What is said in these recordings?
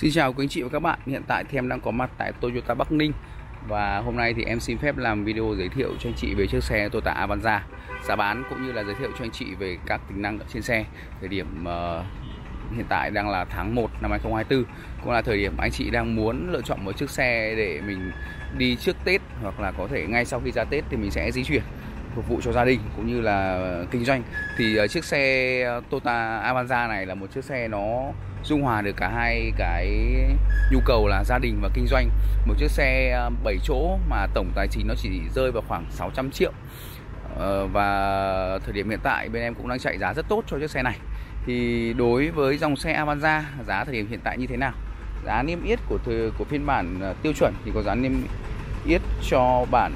Xin chào quý anh chị và các bạn. Hiện tại thì em đang có mặt tại Toyota Bắc Ninh. Và hôm nay thì em xin phép làm video giới thiệu cho anh chị về chiếc xe Toyota Avanza, giá bán cũng như là giới thiệu cho anh chị về các tính năng ở trên xe. Thời điểm hiện tại đang là tháng 1 năm 2024, cũng là thời điểm anh chị đang muốn lựa chọn một chiếc xe để mình đi trước Tết, hoặc là có thể ngay sau khi ra Tết thì mình sẽ di chuyển phục vụ cho gia đình cũng như là kinh doanh. Thì chiếc xe Toyota Avanza này là một chiếc xe nó dung hòa được cả hai cái nhu cầu là gia đình và kinh doanh. Một chiếc xe 7 chỗ mà tổng tài chính nó chỉ rơi vào khoảng 600 triệu. Và thời điểm hiện tại bên em cũng đang chạy giá rất tốt cho chiếc xe này. Thì đối với dòng xe Avanza, giá thời điểm hiện tại như thế nào? Giá niêm yết của phiên bản tiêu chuẩn thì có giá niêm yết cho bản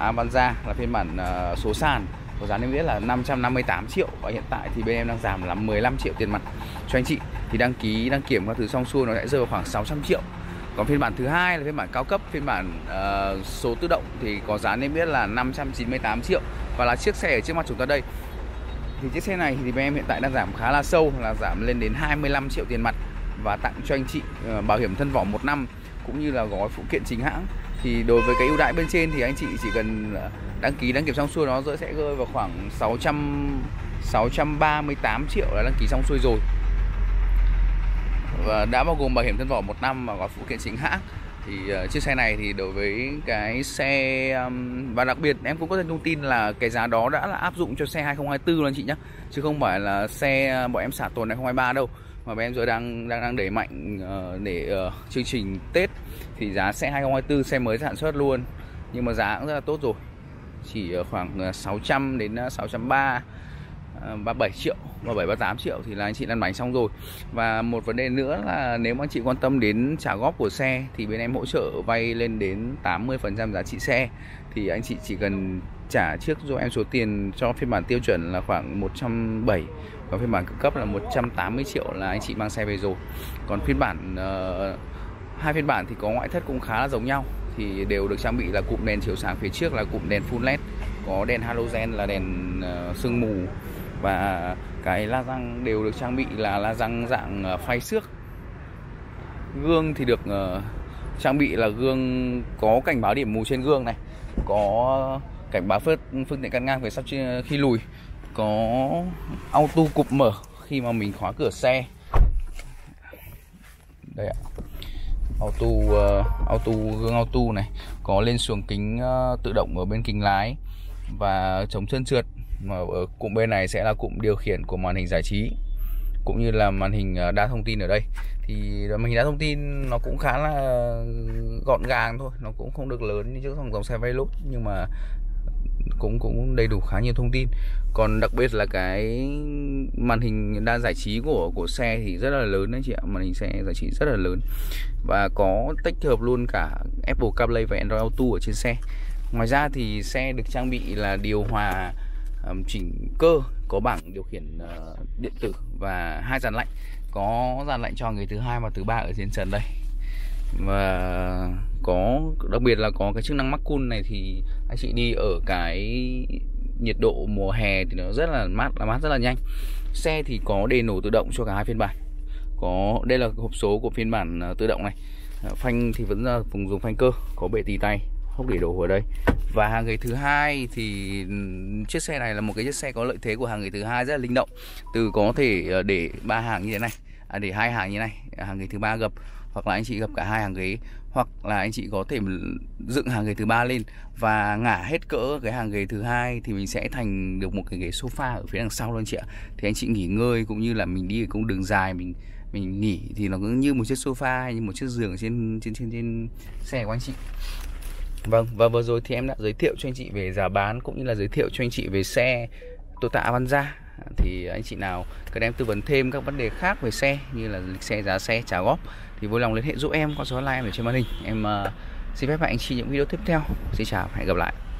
Avanza là phiên bản số sàn có giá niêm yết là 558 triệu, và hiện tại thì bên em đang giảm là 15 triệu tiền mặt cho anh chị. Thì đăng ký đăng kiểm các thứ xong xuôi nó sẽ rơi vào khoảng 600 triệu. Còn phiên bản thứ hai là phiên bản cao cấp, phiên bản số tự động thì có giá niêm yết là 598 triệu, và là chiếc xe ở trước mặt chúng ta đây. Thì chiếc xe này thì bên em hiện tại đang giảm khá là sâu, là giảm lên đến 25 triệu tiền mặt, và tặng cho anh chị bảo hiểm thân vỏ 1 năm cũng như là gói phụ kiện chính hãng. Thì đối với cái ưu đãi bên trên thì anh chị chỉ cần đăng ký đăng kiểm xong xuôi nó sẽ rơi vào khoảng 638 triệu là đăng ký xong xuôi rồi, và đã bao gồm bảo hiểm thân vỏ 1 năm và gói phụ kiện chính hãng. Thì chiếc xe này thì đối với cái xe, và đặc biệt em cũng có thêm thông tin là cái giá đó đã là áp dụng cho xe 2024 anh chị nhé, chứ không phải là xe bọn em xả tồn 2023 đâu, mà bên em giờ đang đẩy mạnh để chương trình Tết. Thì giá xe 2024 xe mới sản xuất luôn, nhưng mà giá cũng rất là tốt rồi, chỉ khoảng 600 đến 630 37 triệu, 37-38 triệu thì là anh chị lăn bánh xong rồi. Và một vấn đề nữa là nếu mà anh chị quan tâm đến trả góp của xe thì bên em hỗ trợ vay lên đến 80% giá trị xe. Thì anh chị chỉ cần trả trước giúp em số tiền cho phiên bản tiêu chuẩn là khoảng 170, và phiên bản cao cấp là 180 triệu là anh chị mang xe về rồi. Còn phiên bản hai phiên bản thì có ngoại thất cũng khá là giống nhau, thì đều được trang bị là cụm đèn chiếu sáng phía trước là cụm đèn full LED, có đèn halogen là đèn sương mù, và cái la răng đều được trang bị là la răng dạng phay xước. Gương thì được trang bị là gương có cảnh báo điểm mù trên gương này, có cảnh báo phương tiện cắt ngang về sau khi lùi, có auto cụp mở khi mà mình khóa cửa xe đây ạ, gương auto này, có lên xuống kính tự động ở bên kính lái, và chống trơn trượt. Mà ở cụm bên này sẽ là cụm điều khiển của màn hình giải trí cũng như là màn hình đa thông tin ở đây. Thì màn hình đa thông tin nó cũng khá là gọn gàng thôi, nó cũng không được lớn như trước dòng xe Velox, nhưng mà cũng đầy đủ khá nhiều thông tin. Còn đặc biệt là cái màn hình đa giải trí của xe thì rất là lớn đấy chị ạ, màn hình xe giải trí rất là lớn, và có tích hợp luôn cả Apple CarPlay và Android Auto ở trên xe. Ngoài ra thì xe được trang bị là điều hòa chỉnh cơ, có bảng điều khiển điện tử, và 2 dàn lạnh, có dàn lạnh cho người thứ 2 và thứ 3 ở trên trần đây. Và có đặc biệt là có cái chức năng mắc cun này, thì anh chị đi ở cái nhiệt độ mùa hè thì nó rất là mát rất là nhanh. Xe thì có đề nổ tự động cho cả hai phiên bản. Có đây là hộp số của phiên bản tự động này. Phanh thì vẫn là dùng phanh cơ, có bệ tì tay, hốc để đồ ở đây. Và hàng ghế thứ hai thì chiếc xe này là một cái chiếc xe có lợi thế của hàng ghế thứ hai rất là linh động, từ có thể để 3 hàng như thế này, để 2 hàng như thế này, hàng ghế thứ 3 gập, hoặc là anh chị gập cả 2 hàng ghế, hoặc là anh chị có thể dựng hàng ghế thứ 3 lên và ngả hết cỡ cái hàng ghế thứ hai thì mình sẽ thành được một cái ghế sofa ở phía đằng sau luôn chị ạ. Thì anh chị nghỉ ngơi cũng như là mình đi cũng đường dài mình nghỉ thì nó cũng như một chiếc sofa hay như một chiếc giường trên xe của anh chị. Vâng, và vừa rồi thì em đã giới thiệu cho anh chị về giá bán cũng như là giới thiệu cho anh chị về xe Toyota Avanza. Thì anh chị nào cần em tư vấn thêm các vấn đề khác về xe như là lịch xe, giá xe, trả góp thì vui lòng liên hệ giúp em qua số hotline ở trên màn hình. Em xin phép hẹn anh chị những video tiếp theo. Xin chào và hẹn gặp lại.